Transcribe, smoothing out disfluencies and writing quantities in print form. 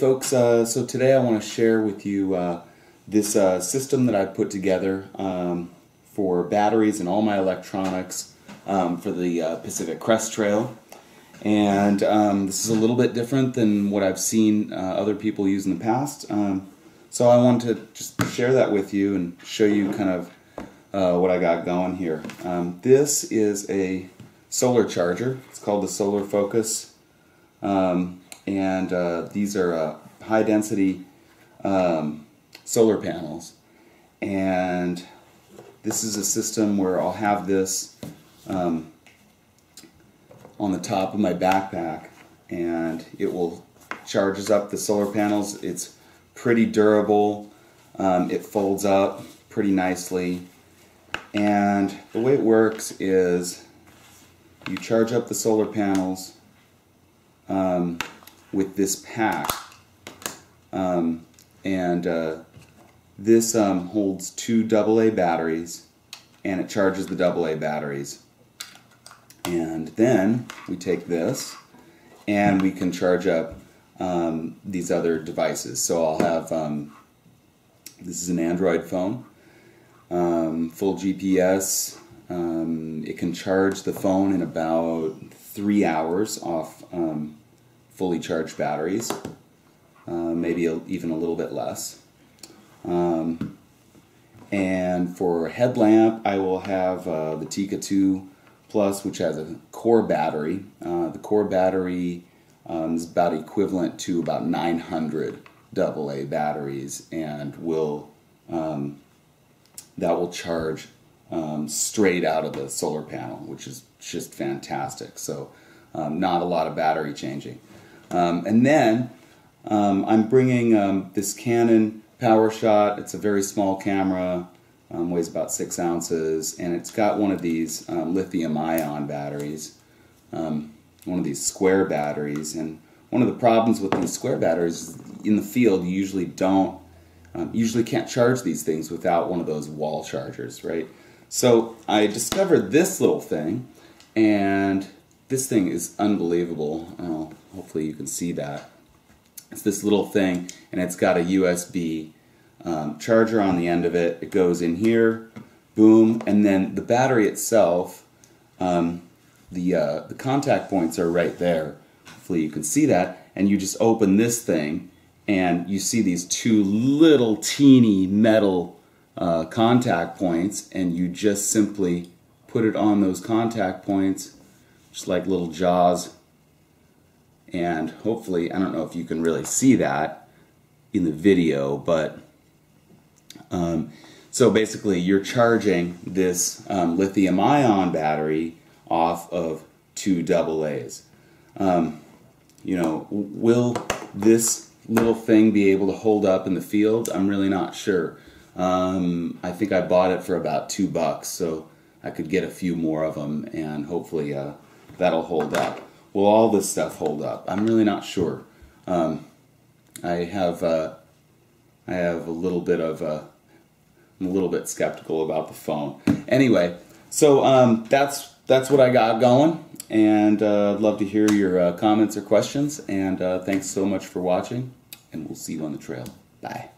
Folks, so today I want to share with you this system that I put together for batteries and all my electronics for the Pacific Crest Trail. And this is a little bit different than what I've seen other people use in the past. So I want to just share that with you and show you kind of what I got going here. This is a solar charger. It's called the Solar Focus. And these are high-density solar panels, and this is a system where I'll have this on the top of my backpack, and it will charges up the solar panels. It's pretty durable. It folds up pretty nicely, and the way it works is you charge up the solar panels with this pack, and this holds two AA batteries, and it charges the AA batteries. And then we take this and we can charge up these other devices. So I'll have, this is an Android phone, full GPS. It can charge the phone in about 3 hours off fully charged batteries, maybe even a little bit less. And for headlamp, I will have the Tikka 2 Plus, which has a core battery. The core battery is about equivalent to about 900 AA batteries, and will that will charge straight out of the solar panel, which is just fantastic. So not a lot of battery changing. And then I'm bringing this Canon PowerShot. It's a very small camera, weighs about 6 ounces, and it's got one of these lithium-ion batteries, one of these square batteries. And one of the problems with these square batteries is in the field you usually don't, usually can't charge these things without one of those wall chargers, right? So I discovered this little thing, and this thing is unbelievable. Hopefully you can see that. It's this little thing, and it's got a USB charger on the end of it. It goes in here, boom, and then the battery itself, the contact points are right there. Hopefully you can see that. And you just open this thing, and you see these two little teeny metal contact points, and you just simply put it on those contact points, just like little jaws, and hopefully, I don't know if you can really see that in the video, but so basically you're charging this lithium-ion battery off of two AA's. You know, will this little thing be able to hold up in the field? I'm really not sure. I think I bought it for about $2, so I could get a few more of them, and hopefully that'll hold up. Will all this stuff hold up? I'm really not sure. I have a little bit of I'm a little bit skeptical about the phone. Anyway, so that's what I got going, and I'd love to hear your comments or questions. And thanks so much for watching, and we'll see you on the trail. Bye.